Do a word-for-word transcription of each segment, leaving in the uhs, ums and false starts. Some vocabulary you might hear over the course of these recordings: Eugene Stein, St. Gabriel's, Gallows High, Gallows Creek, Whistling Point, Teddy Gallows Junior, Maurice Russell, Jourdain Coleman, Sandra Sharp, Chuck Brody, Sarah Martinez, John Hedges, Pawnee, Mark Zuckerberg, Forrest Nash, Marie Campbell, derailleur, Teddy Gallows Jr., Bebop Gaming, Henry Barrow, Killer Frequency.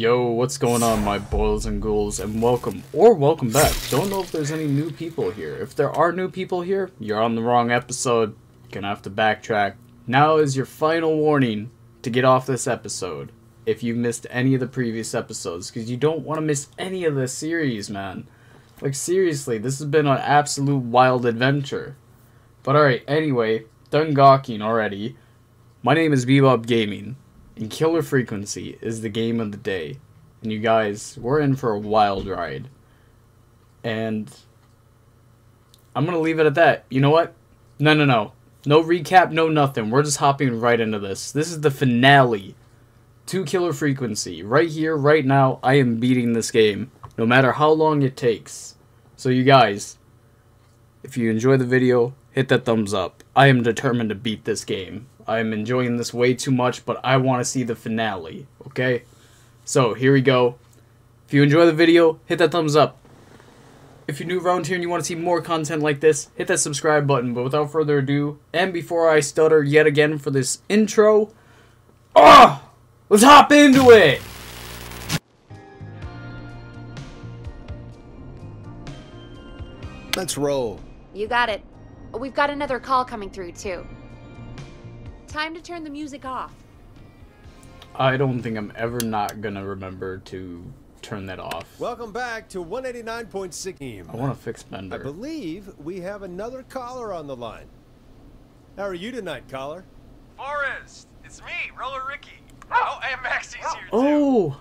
Yo, what's going on, my boils and ghouls, and welcome, or welcome back. Don't know if there's any new people here. If there are new people here, you're on the wrong episode. You're gonna have to backtrack. Now is your final warning to get off this episode if you missed any of the previous episodes, because you don't want to miss any of this series, man. Like, seriously, this has been an absolute wild adventure. But alright, anyway, done gawking already. My name is Bebop Gaming, and Killer Frequency is the game of the day. And you guys, we're in for a wild ride. And I'm going to leave it at that. You know what? No, no, no. No recap, no nothing. We're just hopping right into this. This is the finale to Killer Frequency. Right here, right now, I am beating this game, no matter how long it takes. So you guys, if you enjoy the video, hit that thumbs up. I am determined to beat this game. I'm enjoying this way too much, but I want to see the finale, okay? So, here we go. If you enjoy the video, hit that thumbs up. If you're new around here and you want to see more content like this, hit that subscribe button. But without further ado, and before I stutter yet again for this intro, oh, let's hop into it! Let's roll. You got it. We've got another call coming through, too. Time to turn the music off. I don't think I'm ever not gonna remember to turn that off. Welcome back to one eighty-nine point six. I want to fix Bender. I believe we have another caller on the line. How are you tonight, caller? Forrest, it's me, Roller Ricky. Oh, and Maxie's here too. Oh.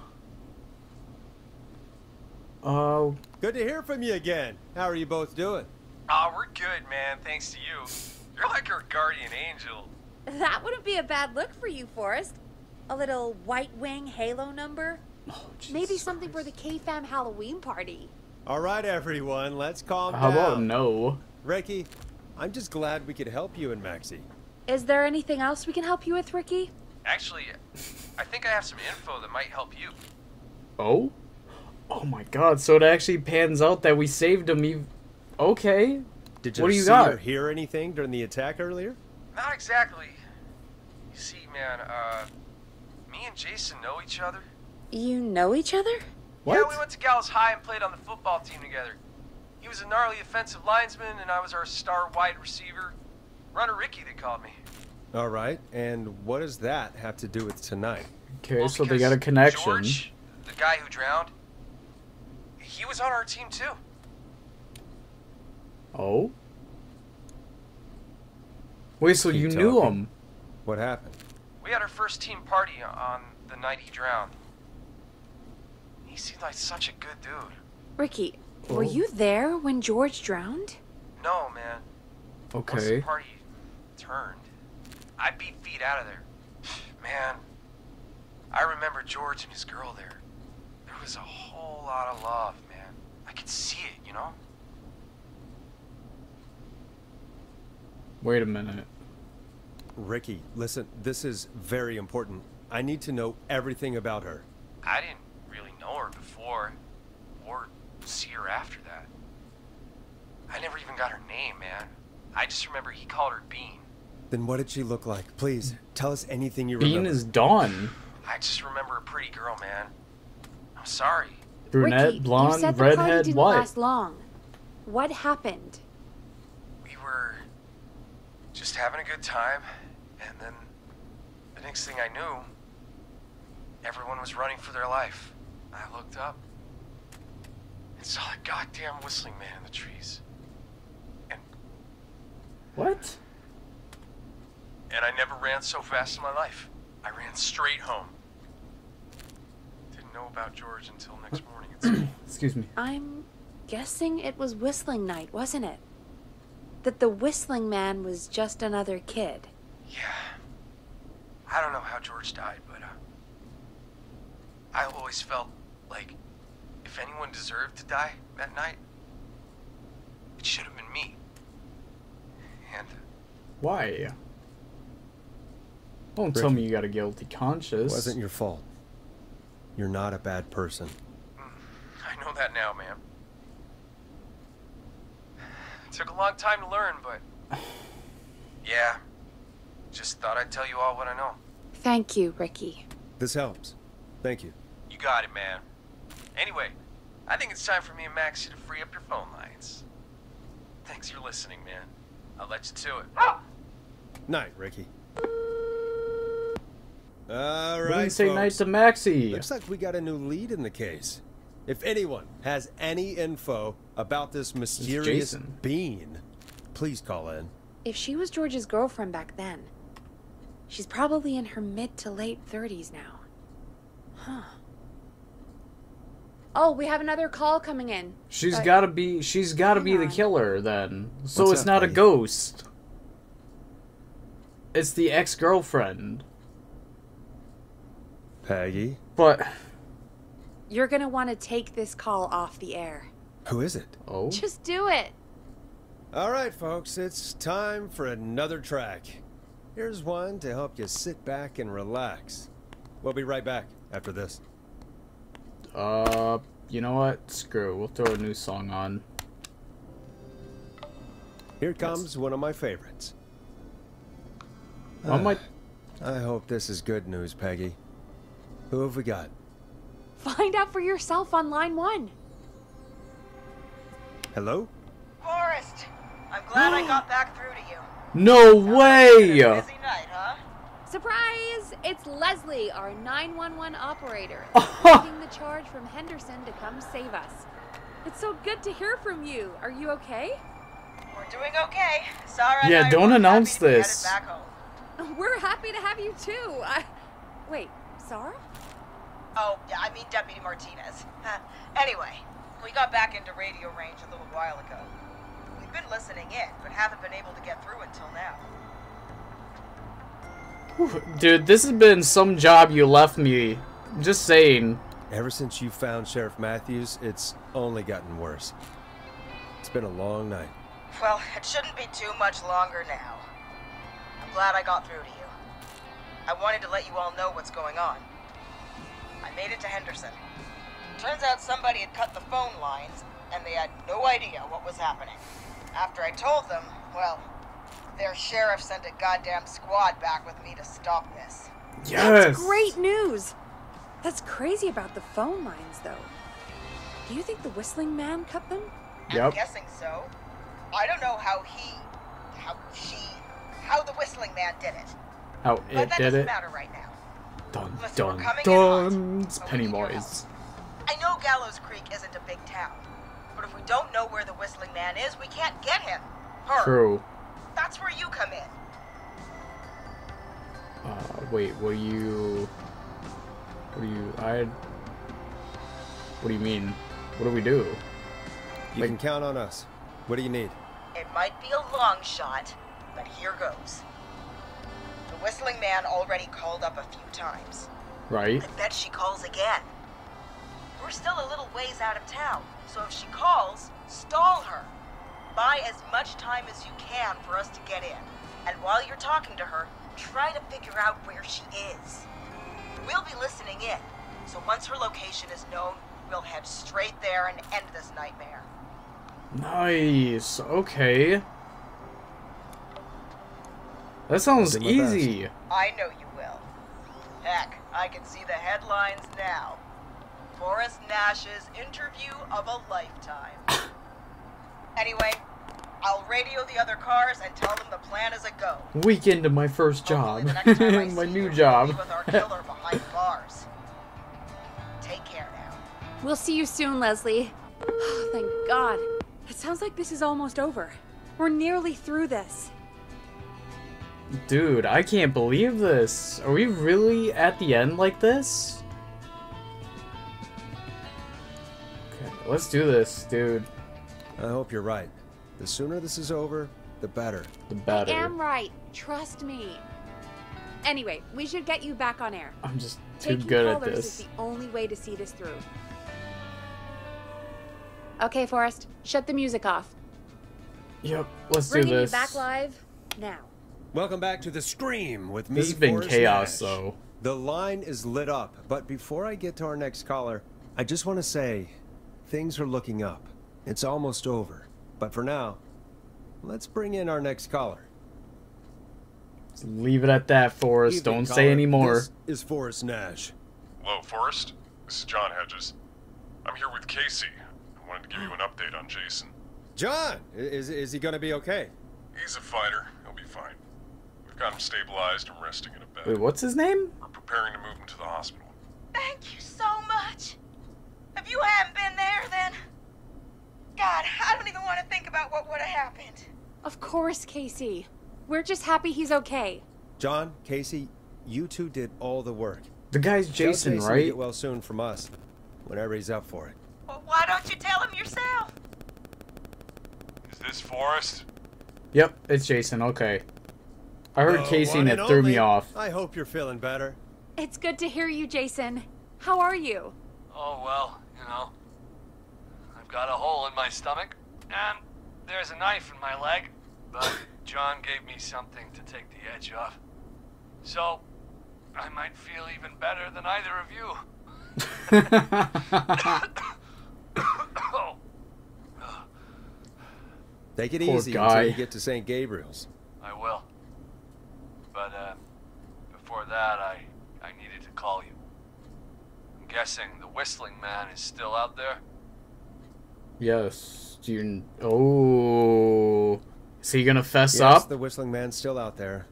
Oh. Uh, Good to hear from you again. How are you both doing? Ah, oh, we're good, man. Thanks to you. You're like our guardian angel. That wouldn't be a bad look for you, Forrest. A little White Wing Halo number. Oh, maybe something Christ. For the K FAM Halloween party. All right, everyone, let's calm How down. How about no? Ricky, I'm just glad we could help you and Maxie. Is there anything else we can help you with, Ricky? Actually, I think I have some info that might help you. Oh? Oh my God, so it actually pans out that we saved him. You... Okay. Did you, what do you see got? Or hear anything during the attack earlier? Not exactly. You see, man, uh, me and Jason know each other. You know each other? What? Yeah, we went to Gallows High and played on the football team together. He was a gnarly offensive linesman, and I was our star wide receiver. Runner Ricky, they called me. All right, and what does that have to do with tonight? Okay, well, so they got a connection. George, the guy who drowned, he was on our team too. Oh? Wait, so you knew him? What happened? We had our first team party on the night he drowned. He seemed like such a good dude. Ricky, oh. Were you there when George drowned? No, man. Okay. Once the party turned, I beat feet out of there. Man, I remember George and his girl there. There was a whole lot of love, man. I could see it, you know? Wait a minute. Ricky, listen, this is very important. I need to know everything about her. I didn't really know her before or see her after that. I never even got her name, man. I just remember he called her Bean. Then what did she look like? Please, tell us anything you remember. Bean is Dawn. I just remember a pretty girl, man. I'm sorry. Brunette, Ricky, blonde, you said the redhead, party didn't white. Last long. What happened? We were... just having a good time, and then the next thing I knew, everyone was running for their life. I looked up and saw a goddamn whistling man in the trees. And what? And I never ran so fast in my life. I ran straight home. Didn't know about George until next morning at school. Excuse me. I'm guessing it was whistling night, wasn't it? That the whistling man was just another kid. Yeah. I don't know how George died, but uh, I always felt like if anyone deserved to die that night, it should have been me. And... why? Don't Ricky, tell me you got a guilty conscience. It wasn't your fault. You're not a bad person. I know that now, man. It took a long time to learn, but yeah, just thought I'd tell you all what I know. Thank you, Ricky. This helps. Thank you. You got it, man. Anyway, I think it's time for me and Maxie to free up your phone lines. Thanks for listening, man. I'll let you to it. Ah! Night, Ricky. All right, folks. Say night to Maxie. Looks like we got a new lead in the case. If anyone has any info about this mysterious being, please call in. If she was George's girlfriend back then, she's probably in her mid to late thirties now. Huh. Oh, we have another call coming in. She's but, gotta be she's gotta be on. the killer then. So What's it's not lady? a ghost. It's the ex-girlfriend. Peggy? But you're gonna want to take this call off the air. Who is it? Oh. Just do it. All right, folks, it's time for another track. Here's one to help you sit back and relax. We'll be right back after this. Uh, you know what? Screw it. We'll throw a new song on. Here comes That's... one of my favorites. Uh, my... I hope this is good news, Peggy. Who have we got? Find out for yourself on line one. Hello? Forrest, I'm glad I got back through to you. No way! Busy night, huh? Surprise! It's Leslie, our nine one one operator, taking the charge from Henderson to come save us. It's so good to hear from you. Are you okay? We're doing okay. Sarah and I don't announce this. Back home. We're happy to have you too. I... Wait, Sarah? Oh, yeah, I mean Deputy Martinez. Anyway, we got back into radio range a little while ago. We've been listening in, but haven't been able to get through until now. Dude, this has been some job you left me. Just saying. Ever since you found Sheriff Matthews, it's only gotten worse. It's been a long night. Well, it shouldn't be too much longer now. I'm glad I got through to you. I wanted to let you all know what's going on. I made it to Henderson. Turns out somebody had cut the phone lines, and they had no idea what was happening. After I told them, well, their sheriff sent a goddamn squad back with me to stop this. Yes! That's great news! That's crazy about the phone lines, though. Do you think the whistling man cut them? Yep. I'm guessing so. I don't know how he, how she, how the whistling man did it. How it did it? But that doesn't matter right now. Dun, dun, dun. It's Pennywise. I know Gallows Creek isn't a big town, but if we don't know where the whistling man is, we can't get him. Her. True. That's where you come in. Uh, wait, what do you... What do you... I... What do you mean? What do we do? You like, can count on us. What do you need? It might be a long shot, but here goes. The whistling man already called up a few times. Right. I bet she calls again. We're still a little ways out of town, so if she calls, stall her. Buy as much time as you can for us to get in. And while you're talking to her, try to figure out where she is. We'll be listening in, so once her location is known, we'll head straight there and end this nightmare. Nice. Okay. That sounds easy. Best. I know you will. Heck, I can see the headlines now. Forrest Nash's interview of a lifetime. Anyway, I'll radio the other cars and tell them the plan is a go. Weekend of my first job. The next time I my see new you, job. With our killer behind bars. Take care now. We'll see you soon, Leslie. Oh, thank God. It sounds like this is almost over. We're nearly through this. Dude, I can't believe this. Are we really at the end like this? Okay, let's do this, dude. I hope you're right. The sooner this is over, the better. The better. I am right. Trust me. Anyway, we should get you back on air. I'm just too Taking good at this. Taking callers is the only way to see this through. Okay, Forrest. Shut the music off. Yep. Let's Bringing do this. Bringing you back live now. Welcome back to The Scream with me, This has been Forrest chaos, Nash. though. The line is lit up, but before I get to our next caller, I just want to say, things are looking up. It's almost over, but for now, let's bring in our next caller. Just leave it at that, Forrest. Evening, Don't caller. say any more. This is Forrest Nash. Hello, Forrest. This is John Hedges. I'm here with Casey. I wanted to give you an update on Jason. John! Is, is he gonna be okay? He's a fighter. He'll be fine. We've got him stabilized and resting in a bed. Wait, what's his name? We're preparing to move him to the hospital. Thank you so much. If you hadn't been there, then... God, I don't even want to think about what would have happened. Of course, Casey. We're just happy he's okay. John, Casey, you two did all the work. The guy's Jason, Jason right? Get well soon from us, whenever he's up for it. Well, why don't you tell him yourself? Is this Forrest? Yep, it's Jason. Okay. I heard oh, Casey and it threw only. me off. I hope you're feeling better. It's good to hear you, Jason. How are you? Oh, well, you know, I've got a hole in my stomach, and there's a knife in my leg, but John gave me something to take the edge off. So, I might feel even better than either of you. oh. Take it Poor easy guy. until you get to Saint Gabriel's. I will. But, uh, before that, I, I needed to call you. Guessing the whistling man is still out there. Yes. Do you... Oh. Is he gonna fess yes, up? Yes, the whistling man's still out there.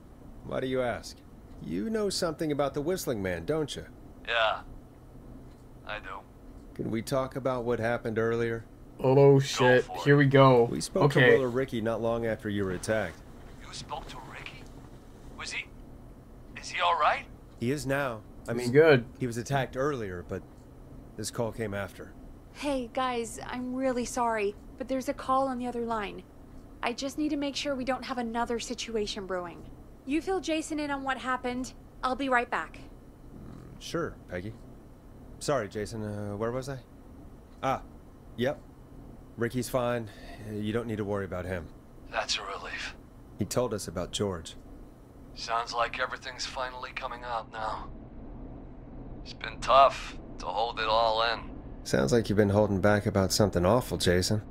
Why do you ask? You know something about the whistling man, don't you? Yeah. I do. Can we talk about what happened earlier? Oh shit. Here it. we go. We spoke okay. to Will or Ricky not long after you were attacked. You spoke to Ricky? Was he... Is he alright? He is now. I mean, good. He was attacked earlier, but this call came after. Hey, guys, I'm really sorry, but there's a call on the other line. I just need to make sure we don't have another situation brewing. You fill Jason in on what happened. I'll be right back. Mm, sure, Peggy. Sorry, Jason. Uh, where was I? Ah, yep. Ricky's fine. You don't need to worry about him. That's a relief. He told us about George. Sounds like everything's finally coming out now. It's been tough to hold it all in. Sounds like you've been holding back about something awful, Jason.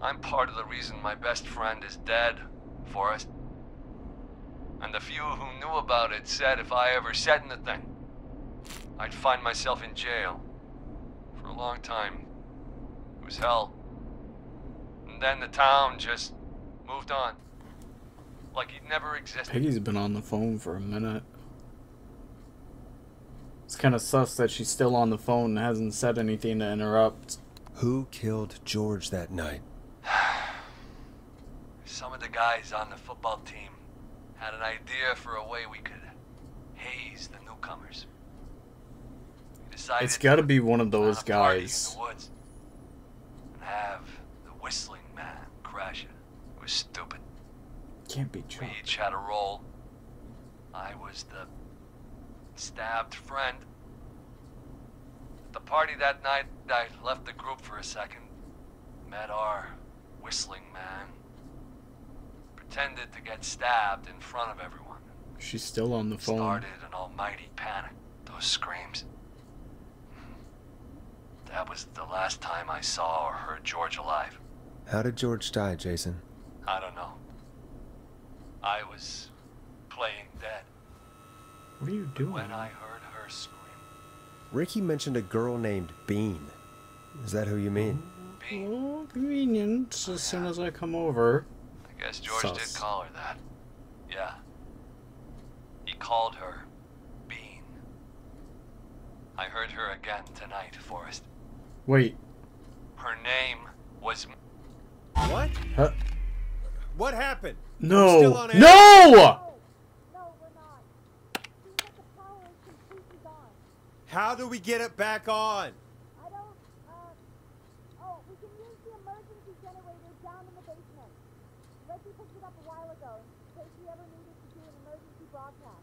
I'm part of the reason my best friend is dead, Forrest. And the few who knew about it said if I ever said anything, I'd find myself in jail. For a long time. It was hell. And then the town just moved on. Like he'd never existed. Peggy's been on the phone for a minute. It's kind of sus that she's still on the phone and hasn't said anything to interrupt. Who killed George that night? Some of the guys on the football team had an idea for a way we could haze the newcomers. We decided it's got to be one of those guys. In the woods and have the whistling man crash it. It was stupid. Can't be true. We each had a role. I was the stabbed friend. At the party that night, I left the group for a second, met our whistling man, pretended to get stabbed in front of everyone. She's still on the phone. Started an almighty panic. Those screams. That was the last time I saw or heard George alive. How did George die, Jason? I don't know. I was playing dead. What are you doing? When I heard her scream. Ricky mentioned a girl named Bean. Is that who you mean? Bean. Oh, convenient. As oh, yeah. soon as I come over. I guess George Sus. did call her that. Yeah. He called her Bean. I heard her again tonight, Forrest. Wait. Her name was... What? Huh? What happened? No. Still on air? No! How do we get it back on? I don't, uh, oh, we can use the emergency generator down in the basement. Ricky picked it up a while ago, in case we ever needed to do an emergency broadcast.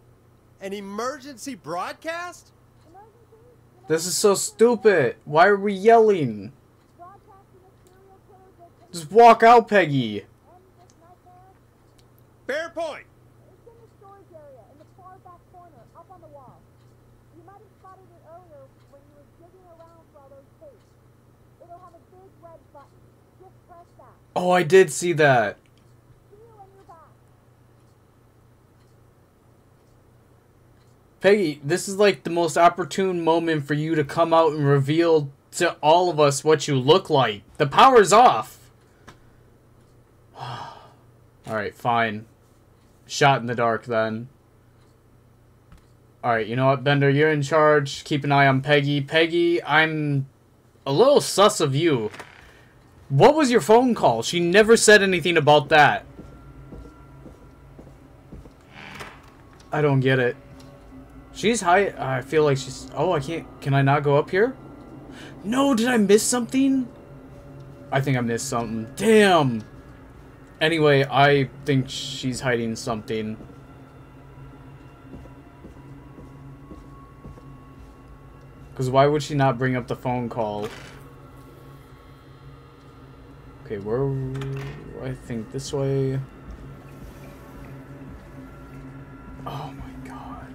An emergency broadcast? Emergency, you know, this is so stupid. Why are we yelling? Just walk out, Peggy. Fair point. Oh, I did see that. Peggy, this is like the most opportune moment for you to come out and reveal to all of us what you look like. The power's off. Alright, fine. Shot in the dark then. Alright, you know what, Bender, you're in charge. Keep an eye on Peggy. Peggy, I'm a little sus of you. What was your phone call? She never said anything about that. I don't get it. She's high. I feel like she's... Oh, I can't... Can I not go up here? No, did I miss something? I think I missed something. Damn! Anyway, I think she's hiding something. Because why would she not bring up the phone call? Okay, where... I think this way... Oh my god.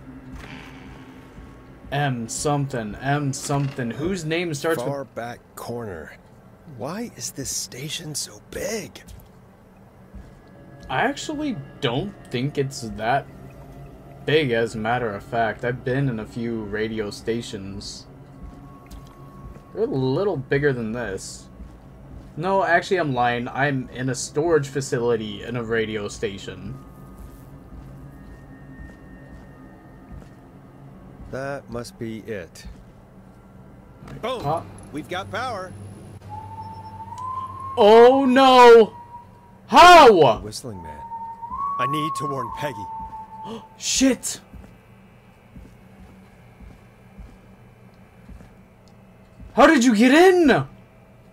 M something, M something. Whose name starts with... Far back corner. Why is this station so big? I actually don't think it's that big, as a matter of fact. I've been in a few radio stations. They're a little bigger than this. No, actually I'm lying. I'm in a storage facility in a radio station. That must be it. Right. Boom! Pop. We've got power. Oh no! How? Whistling Man. I need to warn Peggy. Shit! How did you get in?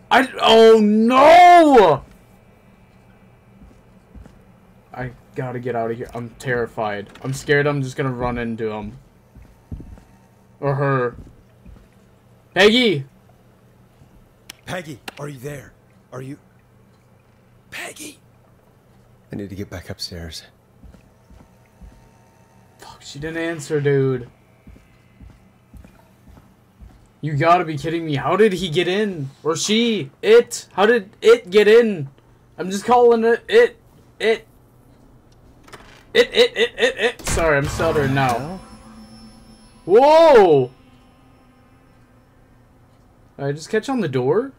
I. Oh no! I gotta get out of here. I'm terrified. I'm scared. I'm just gonna run into him. Or her. Peggy! Peggy, are you there? Are you... Peggy! I need to get back upstairs. Fuck, she didn't answer, dude. You gotta be kidding me. How did he get in? Or she? It? How did it get in? I'm just calling it it. It. It, it, it, it, it. Sorry, I'm stuttering now. Whoa! Did I just catch on the door?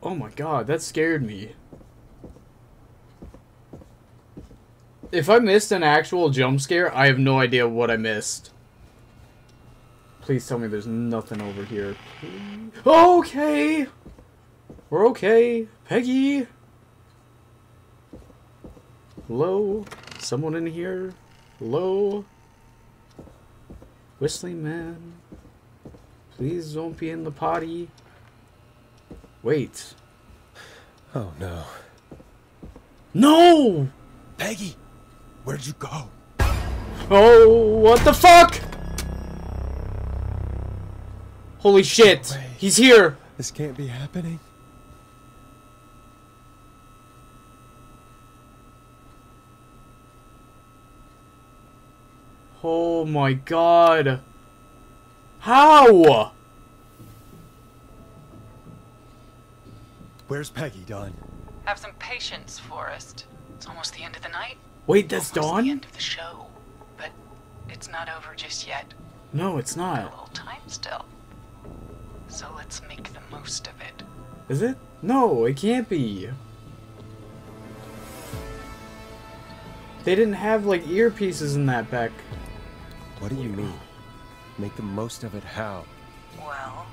Oh my god, that scared me. If I missed an actual jump scare, I have no idea what I missed. Please tell me there's nothing over here. Okay! We're okay. Peggy! Hello? Someone in here? Hello? Whistling Man. Please don't be in the potty. Wait. Oh no. No! Peggy! Where'd you go? Oh, what the fuck? Holy shit! No, he's here! This can't be happening. Oh my god. How? Where's Peggy, Dawn? Have some patience, Forrest. It's almost the end of the night. Wait, that's almost Dawn? The end of the show. But it's not over just yet. No, it's not. Got a little time still. So let's make the most of it. Is it? No, it can't be. They didn't have like earpieces in that back. What do you mean? Make the most of it how? Well...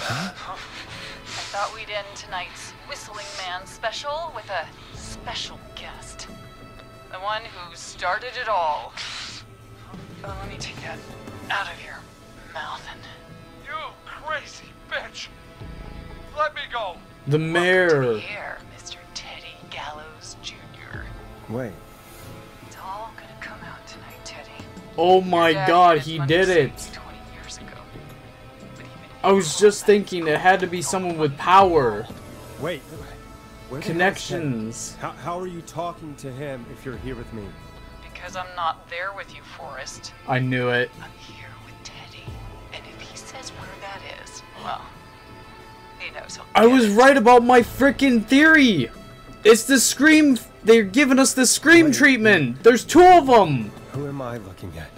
Huh? I thought we'd end tonight's Whistling Man special with a special guest. The one who started it all. Oh, let me take that out of your mouth and... You crazy bitch! Let me go! The mayor! Welcome to the air, Mister Teddy Gallows Junior Wait. It's all gonna come out tonight, Teddy. Oh my god, he did it! I was just thinking it had to be someone with power. Wait. Connections. How, how are you talking to him if you're here with me? Because I'm not there with you, Forrest. I knew it. I'm here with Teddy. And if he says where that is, well, he knows. I was right about my freaking theory. It's the Scream They're giving us the scream treatment. There's two of them. Who am I looking at?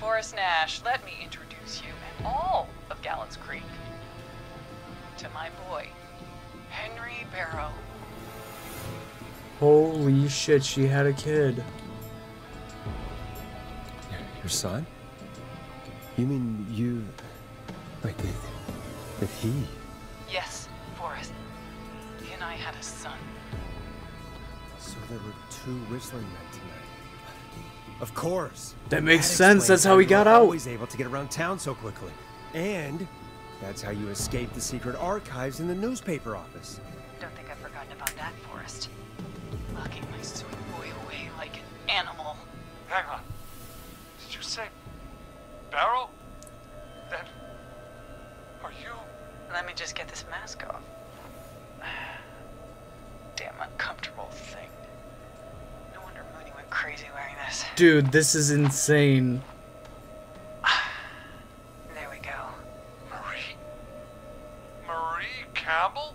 Forrest Nash, let me introduce you and all of Gallows Creek to my boy, Henry Barrow. Holy shit, she had a kid. Your son? You mean you... Wait, did, did he? Yes, Forrest. He and I had a son. So there were two whistling men tonight. Of course. That makes sense. That's how he got out. Always able to get around town so quickly. And that's how you escaped the secret archives in the newspaper office. Don't think I've forgotten about that, Forrest. Locking my sweet boy away like an animal. Hang on. Did you say Barrow? That... Are you... Let me just get this mask off. Damn uncomfortable thing. No wonder Mooney went crazy wearing this. Dude, this is insane. There we go. Marie? Marie Campbell?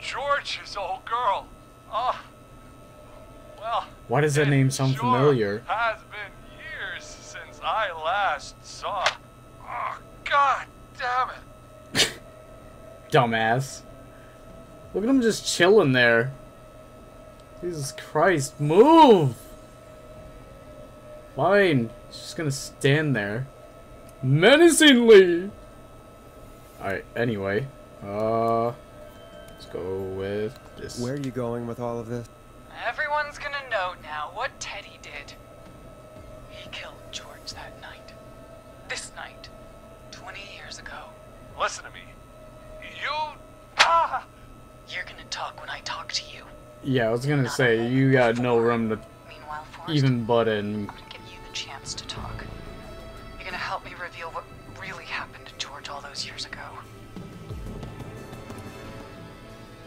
George's old girl. Oh. Well. Why does that name sound sure familiar? Has been years since I last saw. Oh, God damn it. Dumbass. Look at him just chilling there. Jesus Christ, move! Fine. She's just gonna stand there. Menacingly! Alright, anyway. Uh, let's go with this. Where are you going with all of this? Everyone's gonna know now what Teddy did. He killed George that night. This night. twenty years ago. Listen to me. You... Ah! You're gonna talk when I talk to you. Yeah, I was gonna Not say you got before. no room to Meanwhile, Forrest, even butt in. I'm gonna give you the chance to talk. You're gonna help me reveal what really happened to George all those years ago.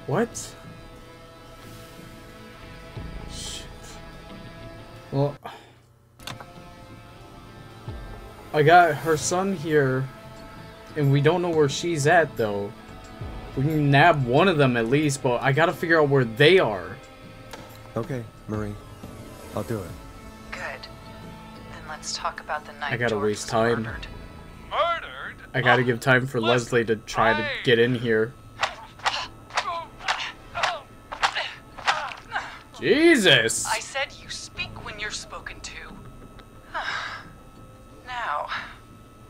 What? Shit. Well, I got her son here, and we don't know where she's at though. We can nab one of them at least, but I gotta figure out where they are. Okay, Marie. I'll do it. Good. Then let's talk about the night I gotta George waste time. Murdered? murdered? I gotta give time for Let's Leslie to try play. to get in here. Jesus! I said you speak when you're spoken to. Now,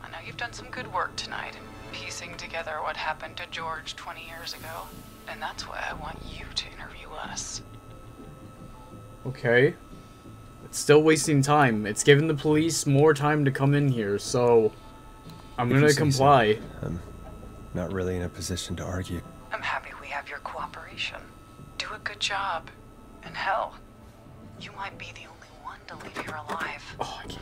I know you've done some good work tonight. Piecing together what happened to George twenty years ago, and that's why I want you to interview us. Okay. It's still wasting time. It's giving the police more time to come in here, so I'm if gonna comply. So, I'm not really in a position to argue. I'm happy we have your cooperation. Do a good job. And hell, you might be the only one to leave here alive. Oh, I can't.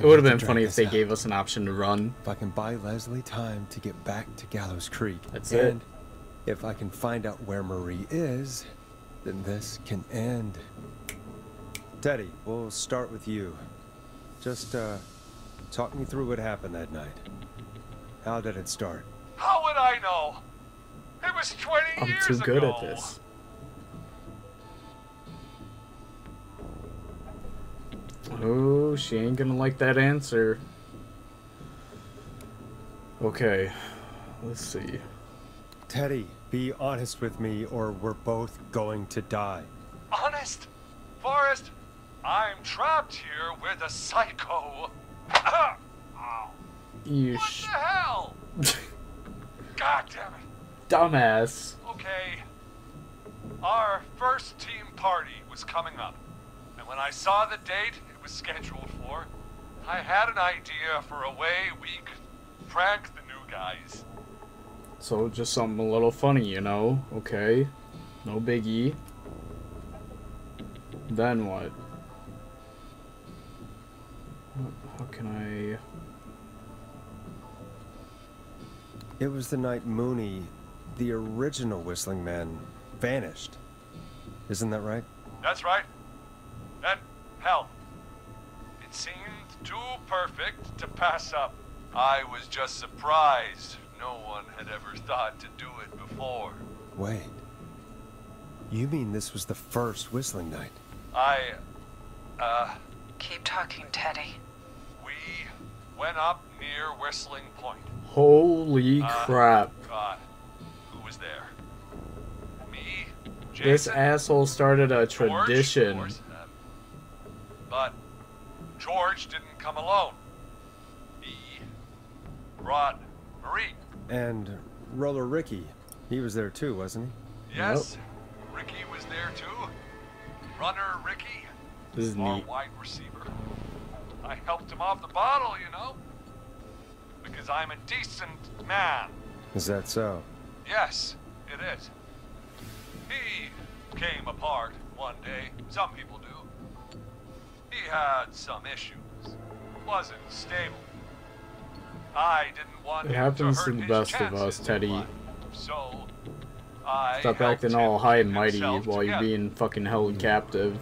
It would have been funny if they out. gave us an option to run. If I can buy Leslie time to get back to Gallows Creek. That's and it. And if I can find out where Marie is, then this can end. Teddy, we'll start with you. Just, uh, talk me through what happened that night. How did it start? How would I know? It was twenty years ago. I'm too good at this. Oh, she ain't gonna like that answer. Okay, let's see. Teddy, be honest with me or we're both going to die. Honest? Forrest, I'm trapped here with a psycho. You what sh the hell? God damn it. Dumbass. Okay, our first team party was coming up. And when I saw the date, scheduled for, I had an idea for a way we could prank the new guys. So just something a little funny, you know? Okay, no biggie. Then what? How can I... It was the night Mooney, the original Whistling Man, vanished. Isn't that right? That's right. And hell, it seemed too perfect to pass up. I was just surprised no one had ever thought to do it before. Wait. You mean this was the first whistling night? I, uh... Keep talking, Teddy. We went up near Whistling Point. Holy uh, crap. Uh, who was there? Me, Jason, this asshole started a tradition. George, um, but George didn't come alone. He brought Marie. And Roller Ricky. He was there too, wasn't he? Yes. Nope. Ricky was there too. Runner Ricky. This is neat. Wide receiver. I helped him off the bottle, you know. Because I'm a decent man. Is that so? Yes, it is. He came apart one day. Some people do. He had some issues. Wasn't stable. I didn't want him to hurt his chances. It happens to the best of us, Teddy. So I stop acting all high and mighty while you're being fucking held captive.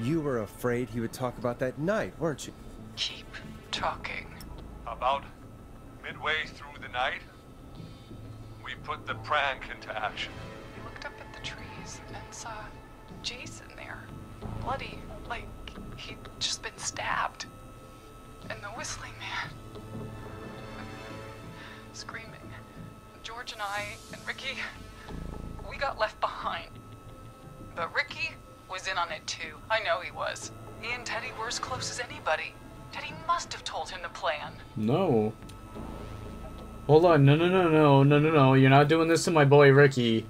You were afraid he would talk about that night, weren't you? Keep talking. About midway through the night, we put the prank into action. We looked up at the trees and saw Jason there, bloody, like he'd just been stabbed. And the whistling man, screaming. George and I and Ricky, we got left behind. But Ricky was in on it too. I know he was. He and Teddy were as close as anybody. Teddy must have told him the plan. No. Hold on. No, no, no, no, no, no, no. You're not doing this to my boy Ricky.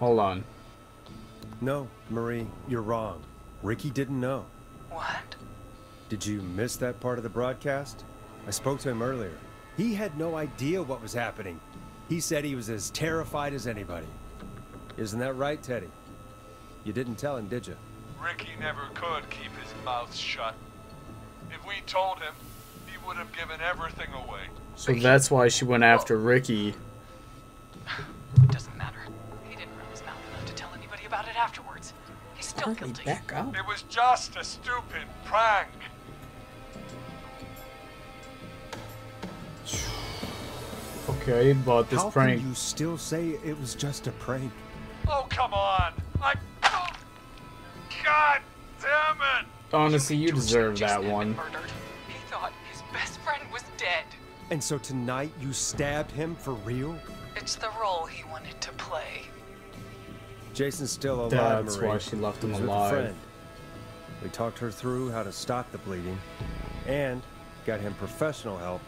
Hold on. No, Marie, you're wrong. Ricky didn't know. What? Did you miss that part of the broadcast? I spoke to him earlier. He had no idea what was happening. He said he was as terrified as anybody. Isn't that right, Teddy? You didn't tell him, did you? Ricky never could keep his mouth shut. If we told him, he would have given everything away. So that's why she went after Ricky. It doesn't matter. He didn't run his mouth enough to tell anybody about it afterwards. He's still guilty. Back up. It was just a stupid prank. Okay, but this How prank. How can you still say it was just a prank? Oh, come on! I. Oh, God damn it! Honestly, you deserve that one. He thought his best friend was dead. And so tonight you stabbed him for real? It's the role he wanted to play. Jason's still alive. That's Marie. Why she left him alive. We talked her through how to stop the bleeding, and got him professional help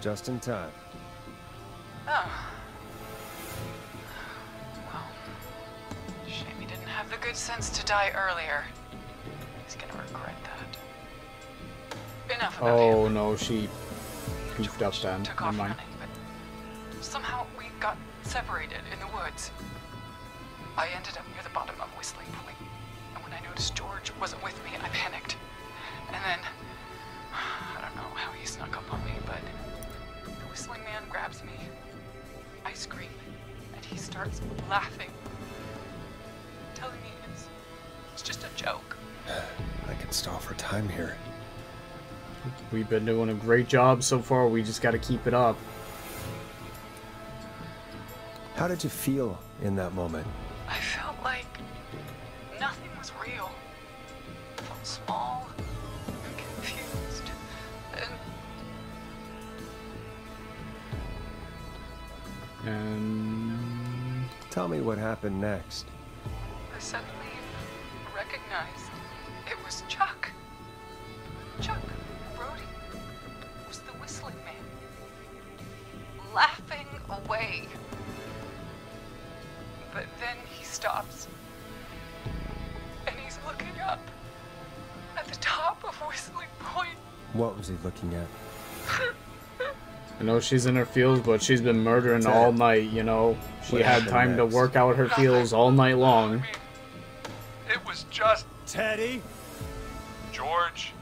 just in time. Oh. Well, shame he didn't have the good sense to die earlier. He's gonna regret that. Enough about him. Oh no, she goofed up then. Took off running, but somehow we got separated in the woods. I ended up near the bottom of Whistling Point, and when I noticed George wasn't with me, I panicked. And then, I don't know how he snuck up on me, but the whistling man grabs me. I scream, and he starts laughing, telling me it's, it's just a joke. I can stall for time here. We've been doing a great job so far. We just got to keep it up. How did you feel in that moment? I felt like nothing was real. I felt small and confused. And... and tell me what happened next. I suddenly recognized it was Chuck. Chuck Brody was the whistling man, laughing away. But then he stops, and he's looking up at the top of Whistling Point. What was he looking at? I know she's in her feels, but she's been murdering Ted. all night, you know. She what had time next? to work out her feels all night long. I mean, it was just... Teddy? George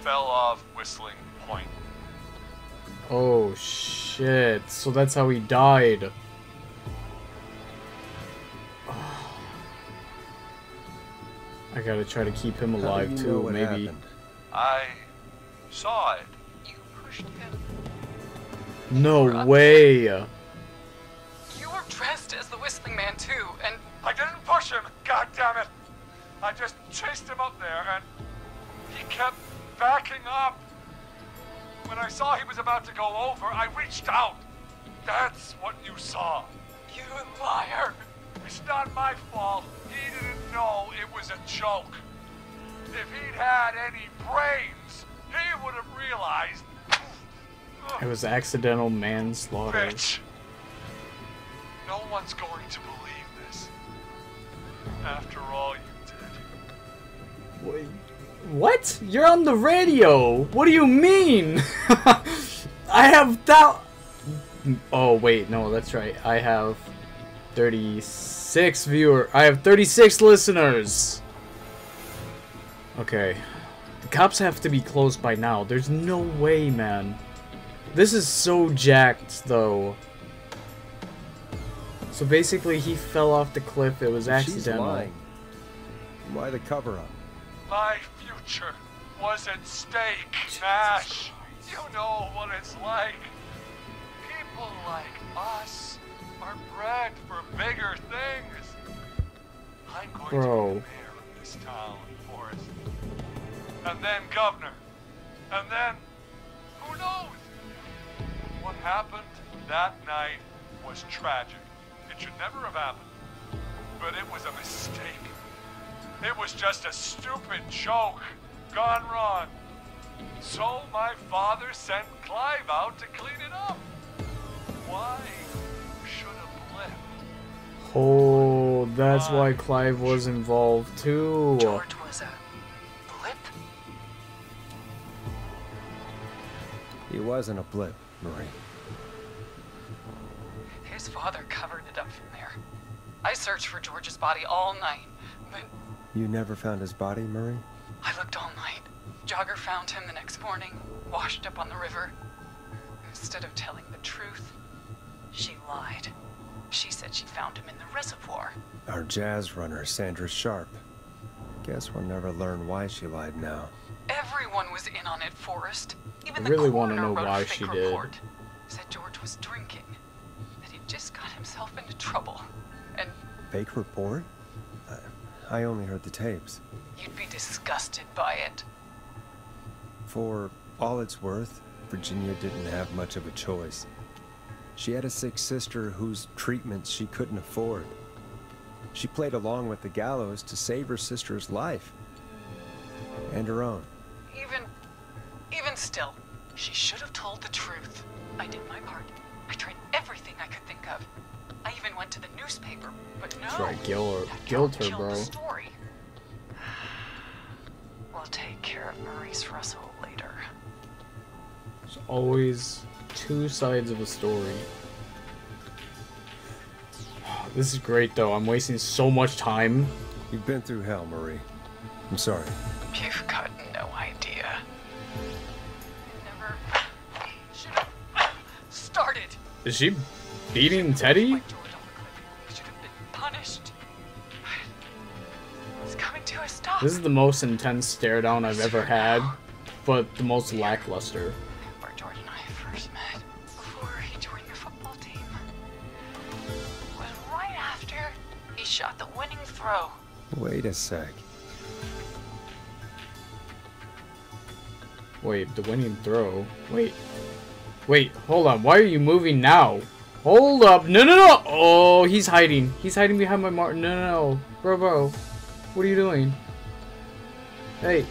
fell off Whistling Point. Oh, shit. So that's how he died. Oh. I gotta try to keep him alive, too, maybe. Happened? I saw it. You No Bruh. way. You were dressed as the Whistling Man too, and I didn't push him, god damn it. I just chased him up there and he kept backing up. When I saw he was about to go over, I reached out. That's what you saw. You liar. It's not my fault. He didn't know it was a joke. If he'd had any brains, he would have realized. It was accidental manslaughter. Bitch. No one's going to believe this. After all you did. Wait. What? You're on the radio. What do you mean? I have doubt. Oh wait, no, that's right. I have thirty-six viewer. I have thirty-six listeners. Okay. The cops have to be closed by now. There's no way, man. This is so jacked, though. So basically, he fell off the cliff. It was accidental. She's lying. Why the cover-up? My future was at stake, Nash. You know what it's like. People like us are bred for bigger things. I'm going Bro. to be mayor of this town, Forrest. And then governor. And then, who knows? What happened that night was tragic. It should never have happened. But it was a mistake. It was just a stupid joke gone wrong. So my father sent Clive out to clean it up. Why should have left? Oh, that's uh, why Clive was involved too. George was a blip. He wasn't a blip, Marie. His father covered it up from there. I searched for George's body all night, but... You never found his body, Marie? I looked all night. Jogger found him the next morning, washed up on the river. Instead of telling the truth, she lied. She said she found him in the reservoir. Our jazz runner, Sandra Sharp. Guess we'll never learn why she lied now. Everyone was in on it, Forrest. Even I really the coroner want to know why she did. Said George was drinking. That he just got himself into trouble. And... Fake report? I only heard the tapes. You'd be disgusted by it. For all it's worth, Virginia didn't have much of a choice. She had a sick sister whose treatments she couldn't afford. She played along with the Gallows to save her sister's life. And her own. Even... even still, she should have told the truth. I did my part. I tried everything I could think of. I even went to the newspaper, but no. That's right, Gil killed her, bro. The story. We'll take care of Maurice Russell later. There's always two sides of a story. This is great, though. I'm wasting so much time. You've been through hell, Marie. I'm sorry. You've got no idea. Never should have started. Is she? Beating Teddy? He should have been punished. It's coming to a stop. This is the most intense stare down I've ever had, but the most lackluster. Where George and I first met, before he joined the football team, was right after he shot the winning throw. Wait a sec. Wait, the winning throw? Wait. Wait, hold on. Why are you moving now? Hold up. No, no, no. Oh, he's hiding. He's hiding behind my mark. No, no, no. Bro, bro. What are you doing? Hey.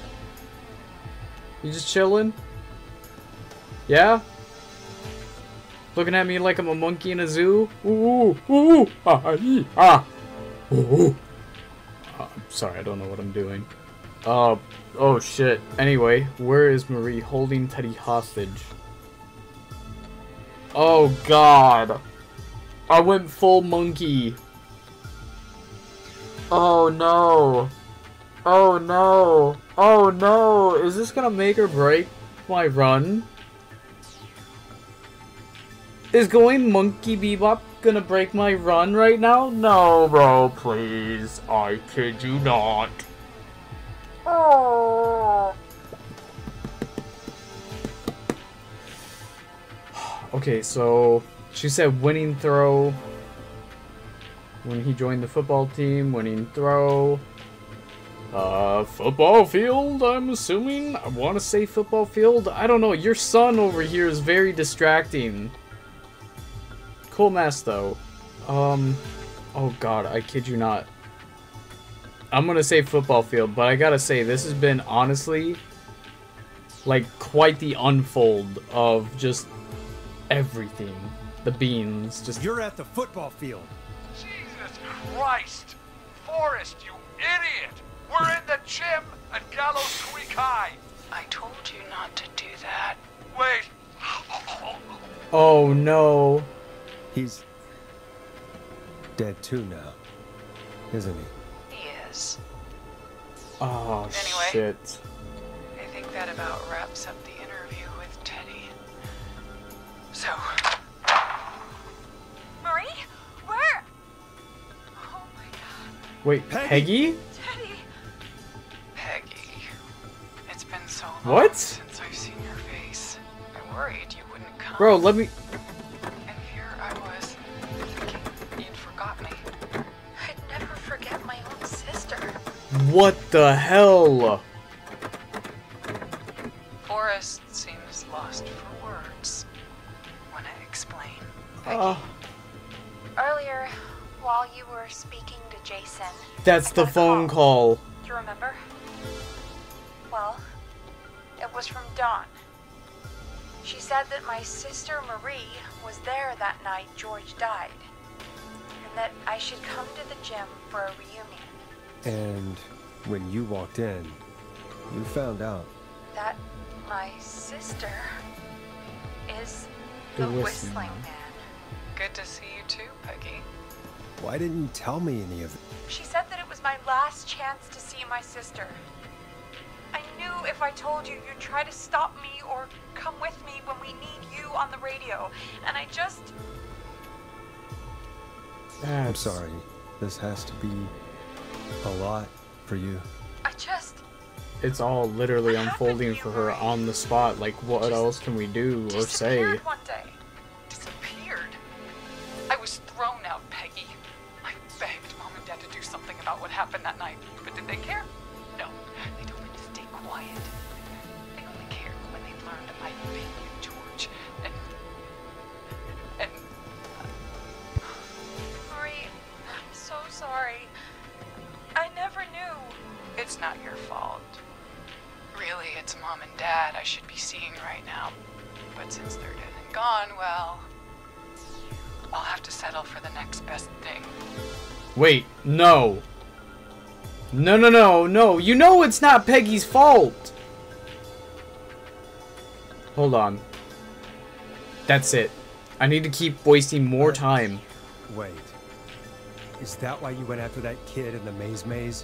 You just chilling? Yeah? Looking at me like I'm a monkey in a zoo? Ooh, ooh, ooh. Ah, ah. Ooh, ooh. Oh, I'm sorry. I don't know what I'm doing. Uh, oh, shit. Anyway, where is Marie holding Teddy hostage? Oh god. I went full monkey. Oh no. Oh no. Oh no. Is this gonna make or break my run? Is going monkey bebop gonna break my run right now? No, bro, please. I kid you not. Oh. Okay, so she said winning throw when he joined the football team, winning throw. Uh, football field, I'm assuming? I want to say football field? I don't know. Your son over here is very distracting. Cool mess, though. Um, oh god, I kid you not. I'm going to say football field, but I gotta say, this has been, honestly, like, quite the unfold of just everything. The beans, just... You're at the football field. Jesus Christ! Forrest, you idiot! We're in the gym at Gallows Creek High! I told you not to do that. Wait! Oh no. He's dead too now, isn't he? He is. Oh, anyway, shit. I think that about wraps up the interview with Teddy. So... Marie? Where? Oh my god. Wait, Peggy? Peggy? So what? Since I've seen your face, I worried you wouldn't come. Bro, let me. And here I was thinking you'd forgot me. I'd never forget my own sister. What the hell? Forrest seems lost for words. Wanna explain? Uh, Earlier, while you were speaking to Jason, that's I the phone call. call. Do you remember? Well. It was from Dawn. She said that my sister Marie was there that night George died, and that I should come to the gym for a reunion. And when you walked in, you found out that my sister is the Whistling Man. Good to see you too, Peggy. Why didn't you tell me any of it? She said that it was my last chance to see my sister. I knew if I told you, you'd try to stop me or come with me when we need you on the radio. And I just... That's... I'm sorry. This has to be a lot for you. I just... It's all literally what unfolding for her on the spot. Like, what just else can we do or say? Disappeared one day. Disappeared? I was thrown out, Peggy. I begged Mom and Dad to do something about what happened that night. But did they care? No. They don't. Quiet. They only cared when they learned I knew George and and Marie, I'm so sorry. I never knew. It's not your fault. Really, it's Mom and Dad I should be seeing right now. But since they're dead and gone, well, I'll have to settle for the next best thing. Wait, no. No, no, no, no. You know it's not Peggy's fault. Hold on. That's it. I need to keep wasting more time. Wait. Is that why you went after that kid in the maze maze?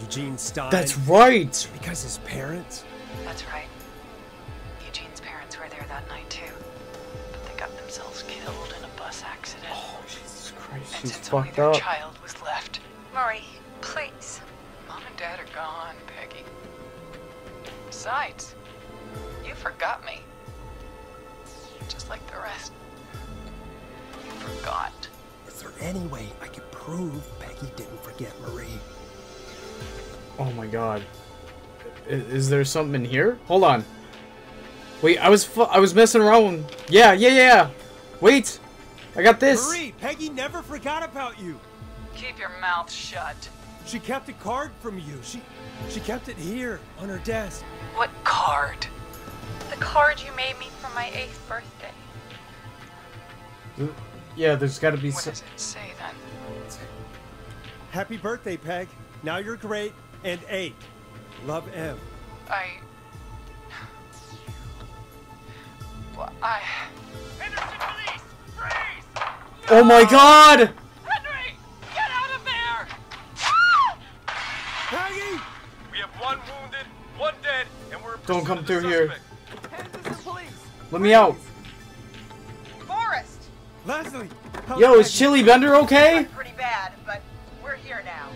Eugene Stein? That's right. Because his parents? That's right. Eugene's parents were there that night too. But they got themselves killed in a bus accident. Oh, Jesus Christ. And since only their child was left. Murray, please. Dad are gone, Peggy. Besides, you forgot me. Just like the rest. You forgot. Is there any way I could prove Peggy didn't forget Marie? Oh my god. Is, is there something in here? Hold on. Wait, I was fu I was messing around. Yeah, yeah, yeah. Wait. I got this. Marie, Peggy never forgot about you. Keep your mouth shut. She kept a card from you. She she kept it here on her desk. What card? The card you made me for my eighth birthday. Yeah, there's got to be something. What does it say then? Happy birthday, Peg. Now you're great and eight. Love, M. I. Well, I. Henderson, police! Freeze! No! Oh my God! Peggy! We have one wounded, one dead, and we're don't come through here. Police. Let me out. Forrest. Leslie. Yo, is Chili Bender okay? Pretty bad, but we're here now.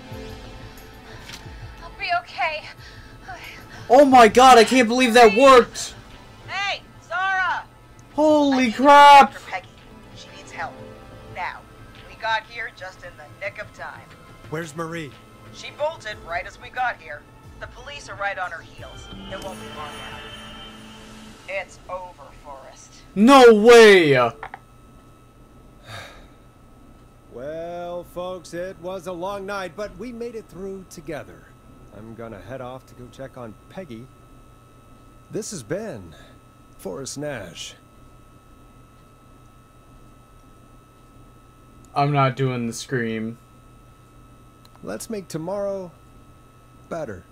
I'll be okay. Oh my God! I can't believe that worked. Hey, Zara. Holy crap! Peggy. She needs help. Now. We got here just in the nick of time. Where's Marie? She bolted right as we got here. The police are right on her heels. It won't be long now. It's over, Forrest. No way! Well, folks, it was a long night, but we made it through together. I'm gonna head off to go check on Peggy. This has been Forrest Nash. I'm not doing the scream. Let's make tomorrow better.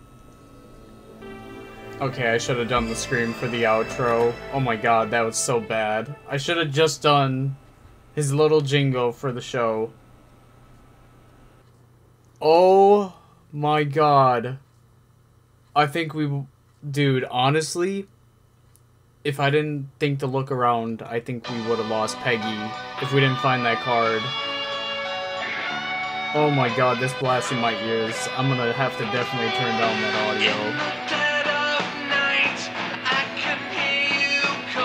Okay, I should have done the scream for the outro. Oh my god, that was so bad. I should have just done his little jingle for the show. Oh my god. I think we... Dude, honestly, if I didn't think to look around, I think we would have lost Peggy if we didn't find that card. Oh my god, this blasts in my ears. I'm gonna have to definitely turn down that audio.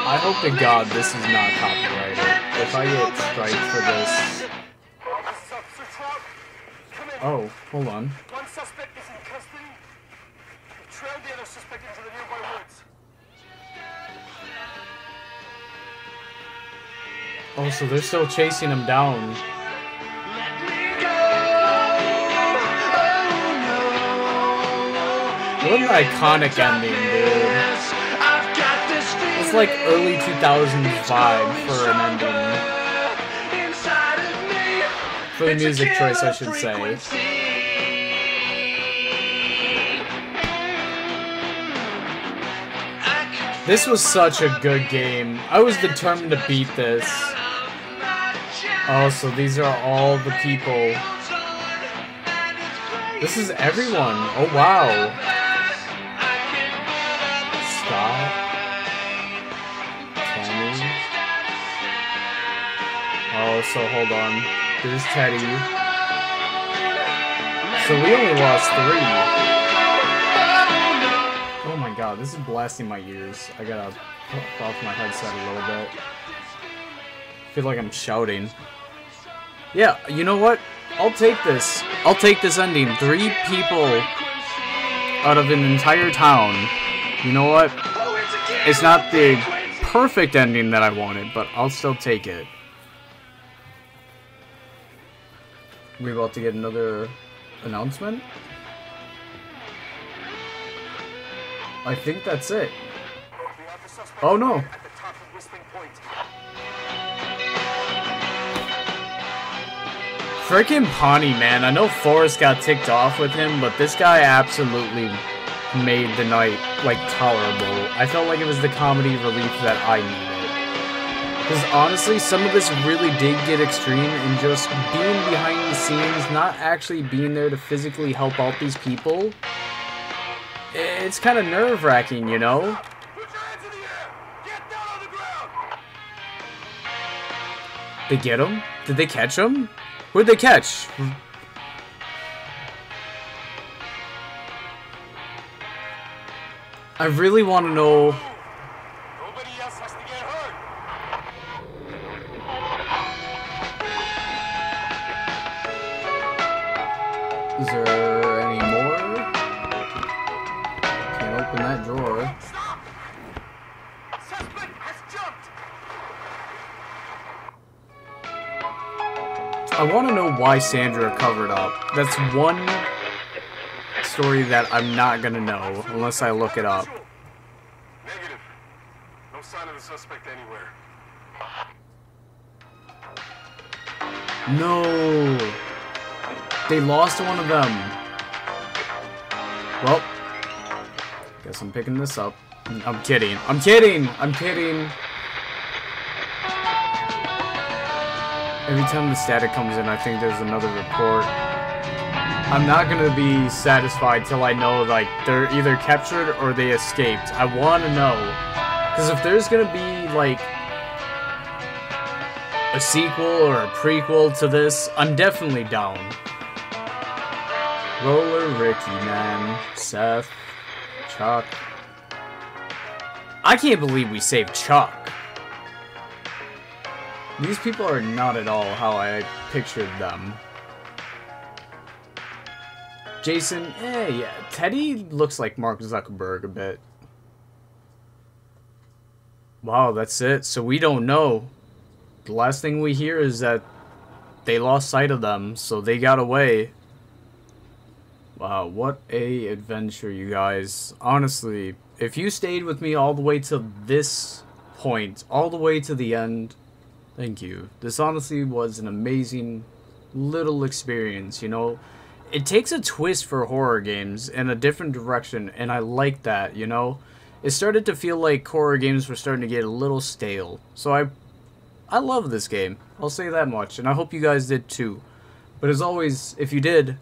I hope to God this is not copyrighted. If I get strikes for this... Oh, hold on. One suspect is in custody. He trailed the other suspect into the nearby woods. Oh, so they're still chasing him down. What an iconic ending, dude. It's like early two thousands vibe for an ending. For the music choice, I should say. This was such a good game. I was determined to beat this. Oh, so these are all the people. This is everyone. Oh, wow. Stop. Oh, so hold on. There's Teddy. So we only lost three. Oh my god, this is blasting my ears. I gotta pop off my headset a little bit. I feel like I'm shouting. Yeah, you know what? I'll take this. I'll take this ending. Three people out of an entire town. You know what? It's not the perfect ending that I wanted, but I'll still take it. We're about to get another announcement. I think that's it. Oh no! At the top of Whistling Point. Frickin' Pawnee, man. I know Forrest got ticked off with him, but this guy absolutely made the night, like, tolerable. I felt like it was the comedy relief that I needed. Because honestly, some of this really did get extreme, and just being behind the scenes, not actually being there to physically help out these people, it's kind of nerve-wracking, you know? They get him? Did they catch him? Who'd they catch? I really want to know... Is there any more? Can't open that drawer. Stop! Suspect has jumped. I want to know why Sandra covered up. That's one story that I'm not gonna know unless I look it up. Negative. No sign of the suspect anywhere. No. They lost one of them. Well, guess I'm picking this up. I'm kidding. I'm kidding. I'm kidding. Every time the static comes in, I think there's another report. I'm not gonna be satisfied till I know, like, they're either captured or they escaped. I want to know, because if there's gonna be like a sequel or a prequel to this, I'm definitely down. Roller Ricky, man. Seth. Chuck. I can't believe we saved Chuck. These people are not at all how I pictured them. Jason, eh, yeah. Teddy looks like Mark Zuckerberg a bit. Wow, that's it. So we don't know. The last thing we hear is that they lost sight of them, so they got away. Wow, what a adventure, you guys. Honestly, if you stayed with me all the way to this point, all the way to the end, thank you. This honestly was an amazing little experience, you know? It takes a twist for horror games in a different direction, and I like that, you know? It started to feel like horror games were starting to get a little stale. So I I love this game. I'll say that much, and I hope you guys did too. But as always, if you did,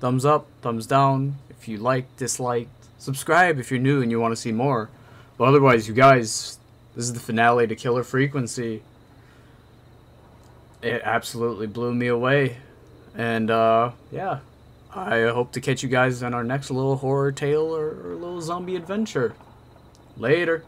thumbs up, thumbs down. If you liked, disliked, subscribe if you're new and you want to see more. But otherwise, you guys, this is the finale to Killer Frequency. It absolutely blew me away. And, uh, yeah. I hope to catch you guys on our next little horror tale or, or little zombie adventure. Later.